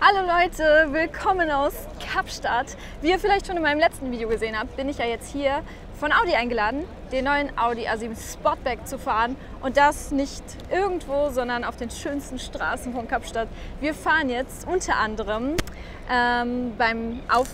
Hallo Leute, willkommen aus Kapstadt. Wie ihr vielleicht schon in meinem letzten Video gesehen habt, bin ich ja jetzt hier von Audi eingeladen, den neuen Audi A7 Sportback zu fahren. Und das nicht irgendwo, sondern auf den schönsten Straßen von Kapstadt. Wir fahren jetzt unter anderem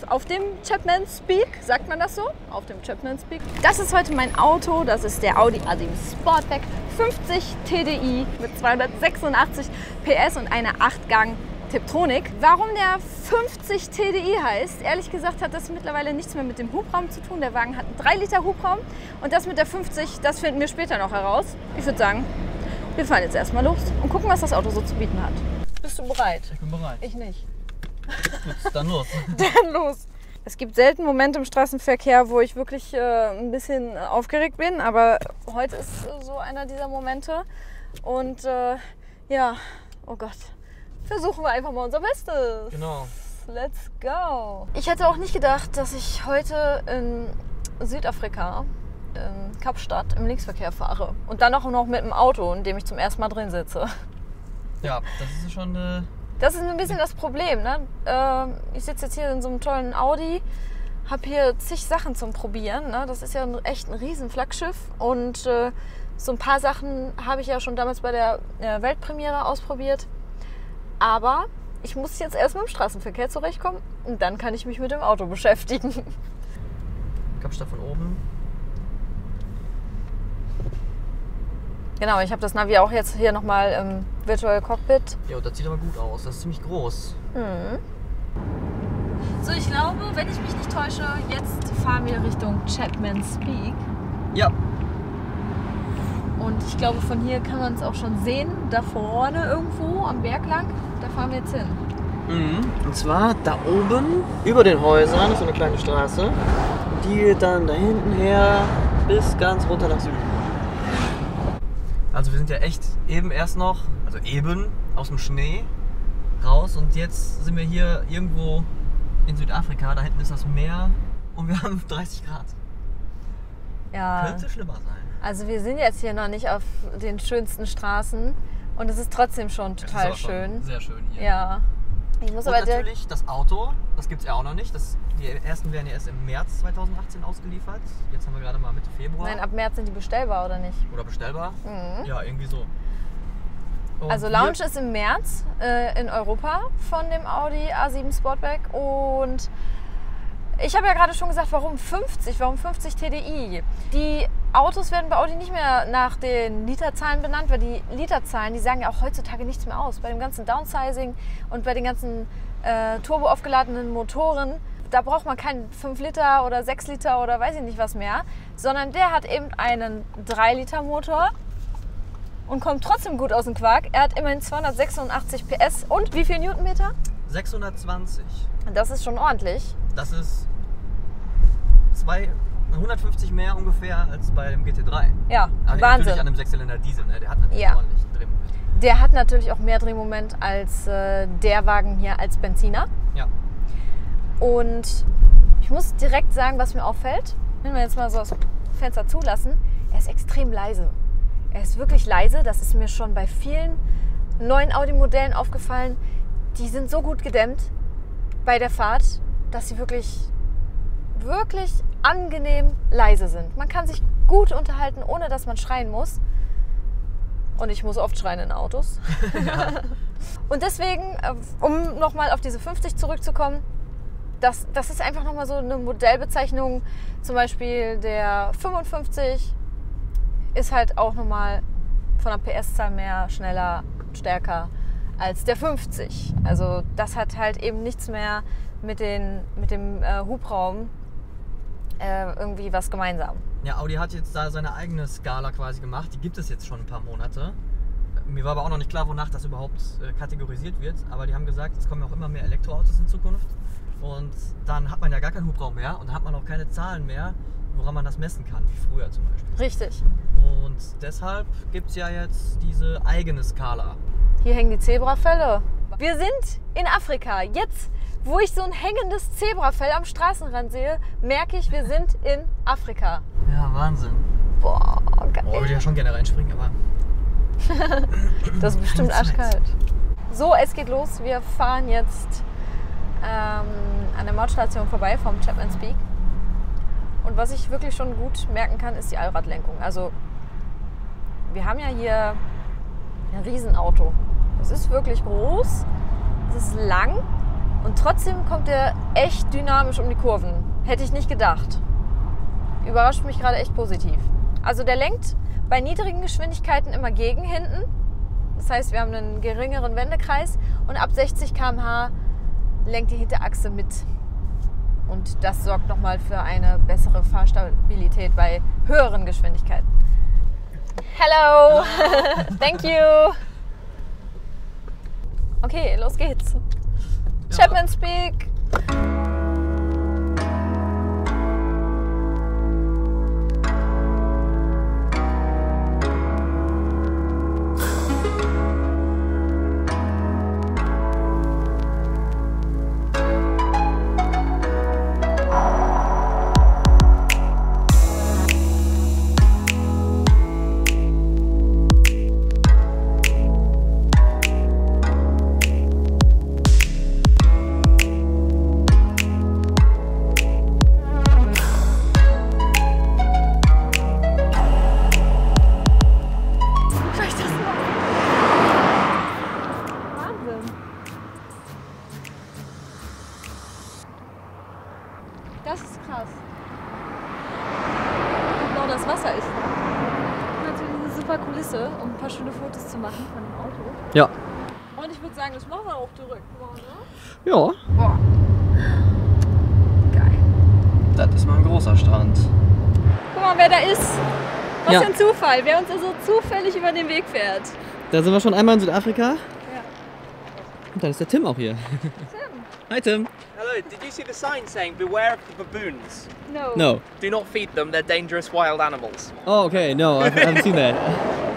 auf dem Chapman's Peak, sagt man das so? Auf dem Chapman's Peak. Das ist heute mein Auto, das ist der Audi A7 Sportback 50 TDI mit 286 PS und einer 8-Gang Tiptronic. Warum der 50 TDI heißt, ehrlich gesagt hat das mittlerweile nichts mehr mit dem Hubraum zu tun. Der Wagen hat einen 3 Liter Hubraum und das mit der 50, das finden wir später noch heraus. Ich würde sagen, wir fahren jetzt erstmal los und gucken, was das Auto so zu bieten hat. Bist du bereit? Ich bin bereit. Ich nicht. Dann los. Dann los. Es gibt selten Momente im Straßenverkehr, wo ich wirklich ein bisschen aufgeregt bin, aber heute ist so einer dieser Momente und ja, oh Gott. Versuchen wir einfach mal unser Bestes. Genau. Let's go. Ich hätte auch nicht gedacht, dass ich heute in Südafrika, in Kapstadt, im Linksverkehr fahre. Und dann auch noch mit dem Auto, in dem ich zum ersten Mal drin sitze. Ja, das ist schon... Das ist ein bisschen das Problem, ne? Ich sitze jetzt hier in so einem tollen Audi, habe hier zig Sachen zum Probieren, ne? Das ist ja echt ein riesen Flaggschiff und so ein paar Sachen habe ich ja schon damals bei der Weltpremiere ausprobiert. Aber ich muss jetzt erst mit dem Straßenverkehr zurechtkommen und dann kann ich mich mit dem Auto beschäftigen. Kapstadt von oben. Genau, ich habe das Navi auch jetzt hier nochmal im Virtual Cockpit. Ja, das sieht aber gut aus. Das ist ziemlich groß. Mhm. So, ich glaube, wenn ich mich nicht täusche, jetzt fahren wir Richtung Chapman's Peak. Ja. Und ich glaube, von hier kann man es auch schon sehen, da vorne irgendwo am Berg lang, da fahren wir jetzt hin. Mhm. Und zwar da oben, über den Häusern, ist so eine kleine Straße, die geht dann da hinten her bis ganz runter nach Süden. Also wir sind ja echt eben erst noch, also eben, aus dem Schnee raus und jetzt sind wir hier irgendwo in Südafrika, da hinten ist das Meer und wir haben 30 Grad. Ja. Könnte schlimmer sein. Also wir sind jetzt hier noch nicht auf den schönsten Straßen und es ist trotzdem schon total schön. Sehr schön hier. Ja. Ich muss aber natürlich das Auto, das gibt es ja auch noch nicht. Die ersten werden ja erst im März 2018 ausgeliefert. Jetzt haben wir gerade mal Mitte Februar. Nein, ab März sind die bestellbar, oder nicht? Oder bestellbar? Mhm. Ja, irgendwie so. Und also Launch ist im März in Europa von dem Audi A7 Sportback und ich habe ja gerade schon gesagt, warum 50? Warum 50 TDI? Die Autos werden bei Audi nicht mehr nach den Literzahlen benannt, weil die Literzahlen, die sagen ja auch heutzutage nichts mehr aus. Bei dem ganzen Downsizing und bei den ganzen turbo aufgeladenen Motoren, da braucht man keinen 5 Liter oder 6 Liter oder weiß ich nicht was mehr, sondern der hat eben einen 3 Liter Motor und kommt trotzdem gut aus dem Quark. Er hat immerhin 286 PS und wie viel Newtonmeter? 620. Das ist schon ordentlich. Das ist 150 mehr ungefähr als bei dem GT3. Ja, aber Wahnsinn. Natürlich an dem 6-Zylinder Diesel, ne? Der hat natürlich ja ordentlich Drehmoment. Der hat natürlich auch mehr Drehmoment als der Wagen hier als Benziner. Ja. Und ich muss direkt sagen, was mir auffällt, wenn wir jetzt mal so das Fenster zulassen, er ist extrem leise. Er ist wirklich leise, das ist mir schon bei vielen neuen Audi-Modellen aufgefallen. Die sind so gut gedämmt bei der Fahrt, dass sie wirklich angenehm leise sind. Man kann sich gut unterhalten, ohne dass man schreien muss. Und ich muss oft schreien in Autos. Ja. Und deswegen, um nochmal auf diese 50 zurückzukommen, das ist einfach nochmal so eine Modellbezeichnung. Zum Beispiel der 55 ist halt auch nochmal von der PS-Zahl mehr, schneller, stärker als der 50. Also das hat halt eben nichts mehr mit dem Hubraum irgendwie was gemeinsam. Ja, Audi hat jetzt da seine eigene Skala quasi gemacht. Die gibt es jetzt schon ein paar Monate. Mir war aber auch noch nicht klar, wonach das überhaupt kategorisiert wird. Aber die haben gesagt, es kommen auch immer mehr Elektroautos in Zukunft. Und dann hat man ja gar keinen Hubraum mehr und dann hat man auch keine Zahlen mehr, woran man das messen kann, wie früher zum Beispiel. Richtig. Und deshalb gibt es ja jetzt diese eigene Skala. Hier hängen die Zebrafälle. Wir sind in Afrika. Jetzt, wo ich so ein hängendes Zebrafell am Straßenrand sehe, merke ich, wir sind in Afrika. Ja, Wahnsinn. Boah, geil. Boah, ich würde ja schon gerne reinspringen, aber... Das ist bestimmt arschkalt. So, es geht los. Wir fahren jetzt an der Mautstation vorbei vom Chapman's Peak. Und was ich wirklich schon gut merken kann, ist die Allradlenkung. Also wir haben ja hier ein Riesenauto. Es ist wirklich groß, es ist lang und trotzdem kommt er echt dynamisch um die Kurven. Hätte ich nicht gedacht. Überrascht mich gerade echt positiv. Also der lenkt bei niedrigen Geschwindigkeiten immer gegen hinten. Das heißt, wir haben einen geringeren Wendekreis und ab 60 km/h lenkt die Hinterachse mit. Und das sorgt nochmal für eine bessere Fahrstabilität bei höheren Geschwindigkeiten. Hello! Thank you! Okay, los geht's! Ja. Chapman's Peak! Das ist krass. Genau, das Wasser ist. Natürlich eine super Kulisse, um ein paar schöne Fotos zu machen von dem Auto. Ja. Und ich würde sagen, das machen wir auch direkt. Oder? Ja. Boah. Geil. Das ist mal ein großer Strand. Guck mal, wer da ist. Was für ein Zufall, wer uns da so zufällig über den Weg fährt. Da sind wir schon einmal in Südafrika. Ja. Und dann ist der Tim auch hier. Hi Tim. Hello, did you see the sign saying beware of the baboons? No. No. Do not feed them, they're dangerous wild animals. Oh okay, no, I haven't seen that.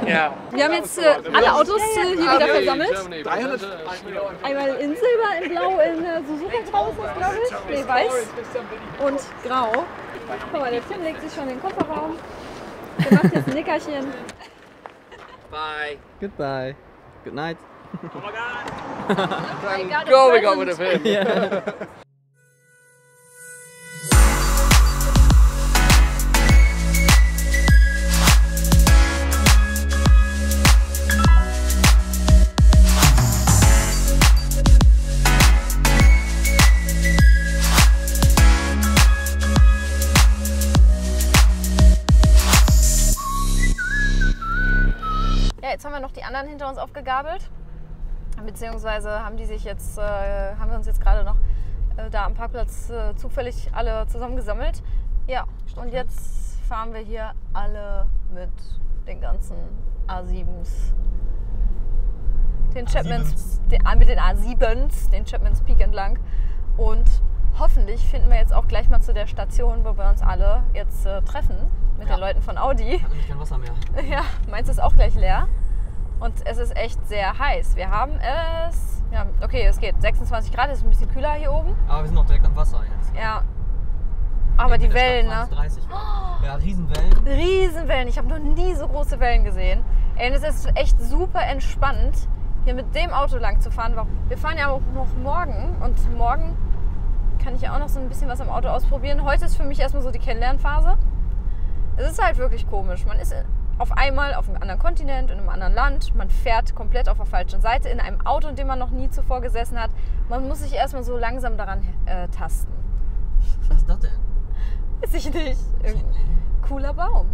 Yeah. Wir haben jetzt alle Autos hier wieder versammelt. 300. Einmal in Silber, in Blau, in Suzuka Grau ist das, glaube ich. Nee, Weiß und Grau. Guck mal, der Tim legt sich schon in den Kofferraum. Der macht jetzt ein Nickerchen. Bye. Goodbye. Good night. Oh my God! Oh my God! Going on with him. Yeah. Ja, jetzt haben wir noch die anderen hinter uns aufgegabelt. Beziehungsweise haben die sich jetzt, haben wir uns jetzt gerade noch da am Parkplatz zufällig alle zusammengesammelt. Ja, und jetzt fahren wir hier alle mit den ganzen A7s, den Chapman's, mit den A7s, den Chapman's Peak entlang. Und hoffentlich finden wir jetzt auch gleich mal zu der Station, wo wir uns alle jetzt treffen mit den Leuten von Audi. Ich habe nämlich kein Wasser mehr. Ja, meins ist auch gleich leer. Und es ist echt sehr heiß. Wir haben es, okay, es geht 26 Grad, es ist ein bisschen kühler hier oben. Aber wir sind noch direkt am Wasser jetzt. Ja, aber die Wellen, ne? 30 Grad. Oh. Ja, Riesenwellen. Riesenwellen, ich habe noch nie so große Wellen gesehen. Ey, und es ist echt super entspannt, hier mit dem Auto lang zu fahren. Wir fahren ja auch noch morgen und morgen kann ich ja auch noch so ein bisschen was am Auto ausprobieren. Heute ist für mich erstmal so die Kennenlernphase. Es ist halt wirklich komisch, man ist auf einmal auf einem anderen Kontinent, in einem anderen Land. Man fährt komplett auf der falschen Seite in einem Auto, in dem man noch nie zuvor gesessen hat. Man muss sich erstmal so langsam daran tasten. Was ist das denn? Weiß ich nicht. Cooler Baum.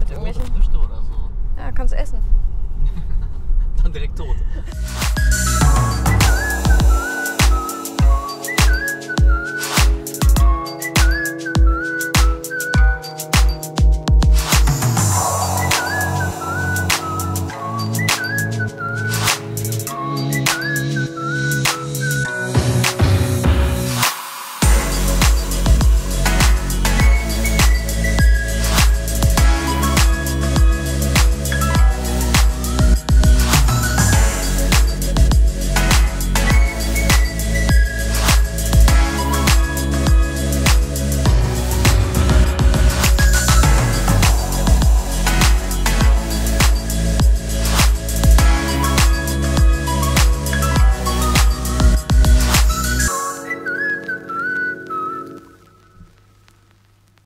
Mit irgendwelchen Früchte oder so. Ja, kannst du essen. Dann direkt tot.